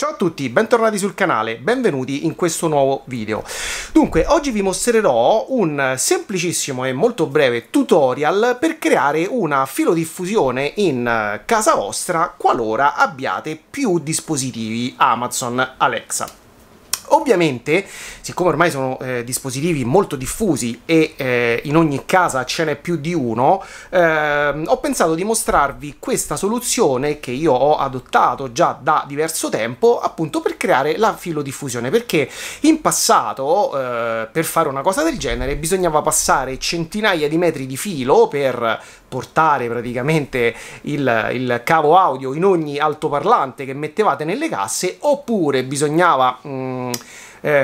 Ciao a tutti, bentornati sul canale, benvenuti in questo nuovo video. Dunque, oggi vi mostrerò un semplicissimo e molto breve tutorial per creare una filodiffusione in casa vostra qualora abbiate più dispositivi Amazon Alexa. Ovviamente, siccome ormai sono dispositivi molto diffusi e in ogni casa ce n'è più di uno, ho pensato di mostrarvi questa soluzione che io ho adottato già da diverso tempo, appunto per creare la filodiffusione, perché in passato per fare una cosa del genere bisognava passare centinaia di metri di filo per portare praticamente il cavo audio in ogni altoparlante che mettevate nelle casse, oppure bisognava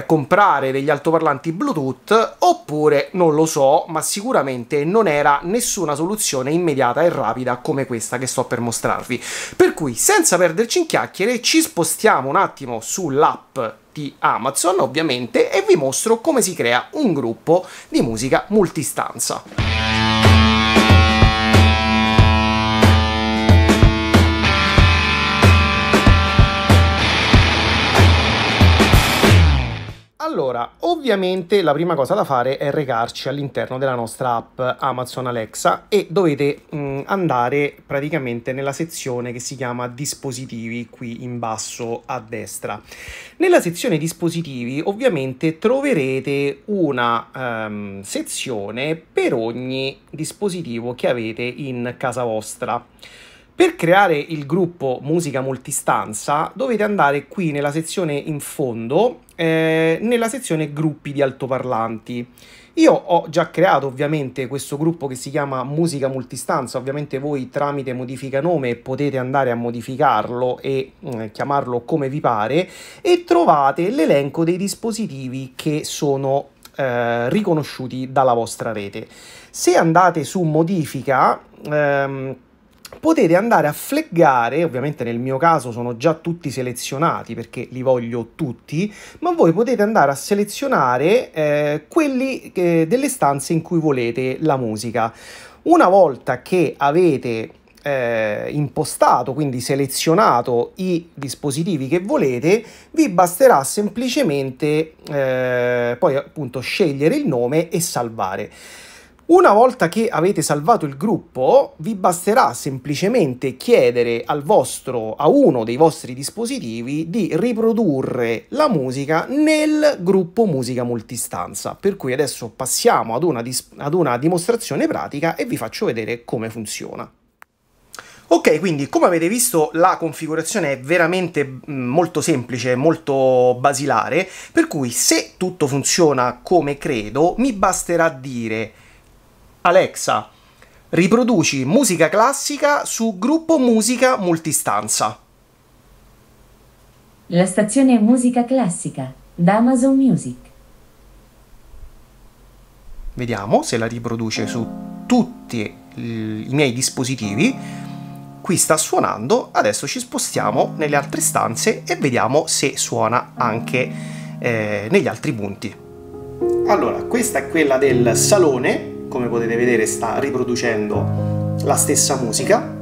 comprare degli altoparlanti Bluetooth, oppure non lo so, ma sicuramente non era nessuna soluzione immediata e rapida come questa che sto per mostrarvi. Per cui, senza perderci in chiacchiere, ci spostiamo un attimo sull'app di Amazon, ovviamente, e vi mostro come si crea un gruppo di musica multistanza. Allora, ovviamente la prima cosa da fare è recarci all'interno della nostra app Amazon Alexa e dovete andare praticamente nella sezione che si chiama dispositivi, qui in basso a destra. Nella sezione dispositivi ovviamente troverete una sezione per ogni dispositivo che avete in casa vostra. Per creare il gruppo musica multistanza dovete andare qui nella sezione in fondo, nella sezione gruppi di altoparlanti. Io ho già creato ovviamente questo gruppo che si chiama musica multistanza, ovviamente voi tramite modifica nome potete andare a modificarlo e chiamarlo come vi pare, e trovate l'elenco dei dispositivi che sono riconosciuti dalla vostra rete. Se andate su modifica potete andare a fleggare, ovviamente nel mio caso sono già tutti selezionati perché li voglio tutti, ma voi potete andare a selezionare quelli delle stanze in cui volete la musica. Una volta che avete impostato, quindi selezionato i dispositivi che volete, vi basterà semplicemente poi appunto scegliere il nome e salvare. Una volta che avete salvato il gruppo, vi basterà semplicemente chiedere a uno dei vostri dispositivi di riprodurre la musica nel gruppo musica multistanza. Per cui adesso passiamo ad una dimostrazione pratica e vi faccio vedere come funziona. Ok, quindi come avete visto la configurazione è veramente molto semplice, molto basilare, per cui se tutto funziona come credo, mi basterà dire: Alexa, riproduci musica classica su gruppo musica multistanza. La stazione musica classica da Amazon Music. Vediamo se la riproduce su tutti i miei dispositivi. Qui sta suonando, adesso ci spostiamo nelle altre stanze e vediamo se suona anche negli altri punti. Allora, questa è quella del salone. Come potete vedere sta riproducendo la stessa musica.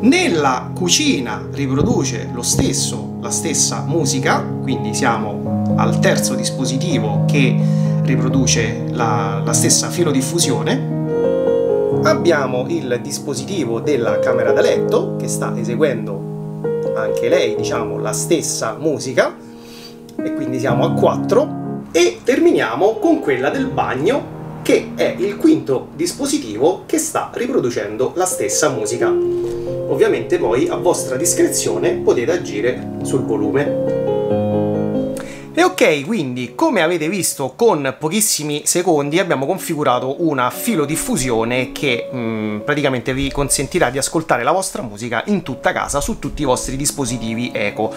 Nella cucina riproduce la stessa musica, quindi siamo al terzo dispositivo che riproduce la stessa filodiffusione. Abbiamo il dispositivo della camera da letto che sta eseguendo anche lei, diciamo, la stessa musica, e quindi siamo a 4, e terminiamo con quella del bagno, che è il quinto dispositivo che sta riproducendo la stessa musica. Ovviamente voi a vostra discrezione potete agire sul volume. E ok, quindi come avete visto con pochissimi secondi abbiamo configurato una filodiffusione che praticamente vi consentirà di ascoltare la vostra musica in tutta casa su tutti i vostri dispositivi Echo.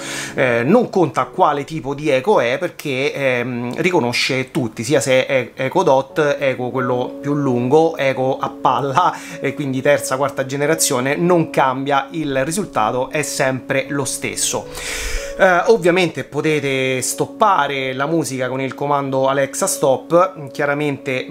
Non conta quale tipo di Echo è, perché riconosce tutti, sia se è Echo Dot, Echo quello più lungo, Echo a palla, e quindi terza, quarta generazione, non cambia, il risultato è sempre lo stesso. Ovviamente potete stoppare stoppare la musica con il comando Alexa stop. Chiaramente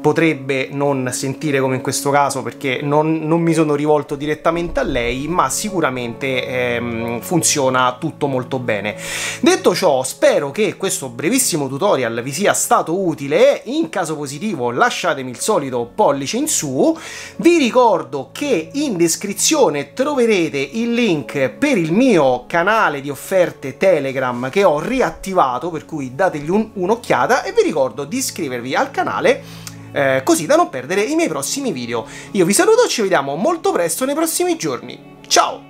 potrebbe non sentire come in questo caso, perché non mi sono rivolto direttamente a lei, ma sicuramente funziona tutto molto bene. Detto ciò, spero che questo brevissimo tutorial vi sia stato utile. In caso positivo lasciatemi il solito pollice in su. Vi ricordo che in descrizione troverete il link per il mio canale di offerte Telegram che ho riattivato, per cui dategli un'occhiata, e vi ricordo di iscrivervi al canale così da non perdere i miei prossimi video. Io vi saluto e ci vediamo molto presto nei prossimi giorni. Ciao!